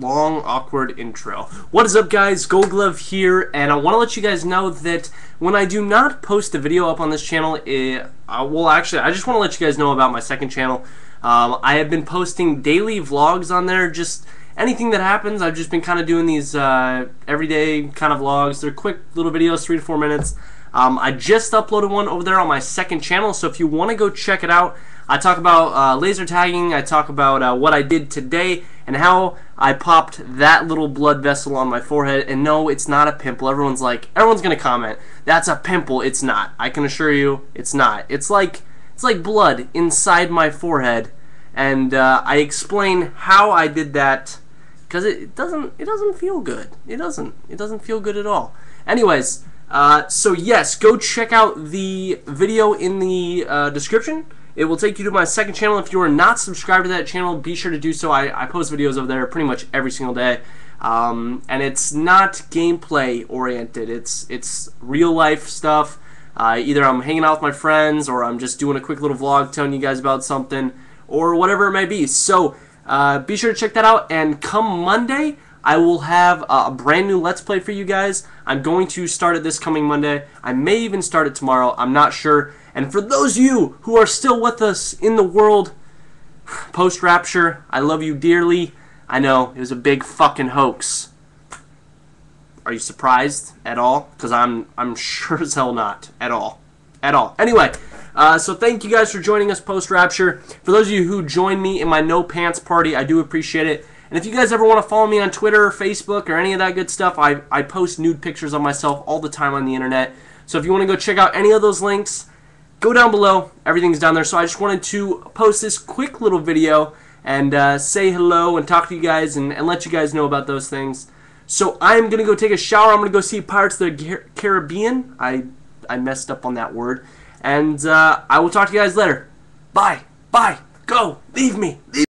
long, awkward intro. What is up, guys? Gold Glove here, and I want to let you guys know that when I do not post a video up on this channel, I just want to let you guys know about my second channel. I have been posting daily vlogs on there, just anything that happens. I've just been kind of doing these everyday kind of vlogs. They're quick little videos, 3 to 4 minutes. I just uploaded one over there on my second channel, so if you want to go check it out, I talk about laser tagging, I talk about what I did today, and how I popped that little blood vessel on my forehead. And no, it's not a pimple. Everyone's going to comment, that's a pimple. It's not. I can assure you, it's not. It's like blood inside my forehead, and I explain how I did that, because it doesn't feel good. It doesn't feel good at all. Anyways. So yes, go check out the video in the description. It will take you to my second channel. If you are not subscribed to that channel, be sure to do so. I post videos over there pretty much every single day, and it's not gameplay oriented. It's real life stuff. Either I'm hanging out with my friends, or I'm just doing a quick little vlog telling you guys about something, or whatever it may be. So be sure to check that out, and come Monday, I will have a brand new Let's Play for you guys. I'm going to start it this coming Monday. I may even start it tomorrow. I'm not sure. And for those of you who are still with us in the world post-rapture, I love you dearly. I know, it was a big fucking hoax. Are you surprised at all? Because I'm sure as hell not. At all. At all. Anyway, so thank you guys for joining us post-rapture. For those of you who joined me in my no pants party, I do appreciate it. And if you guys ever want to follow me on Twitter or Facebook or any of that good stuff, I post nude pictures of myself all the time on the internet. So if you want to go check out any of those links, go down below. Everything's down there. So I just wanted to post this quick little video and say hello and talk to you guys and let you guys know about those things. So I'm going to go take a shower. I'm going to go see Pirates of the Caribbean. I messed up on that word. And I will talk to you guys later. Bye. Bye. Go. Leave me. Leave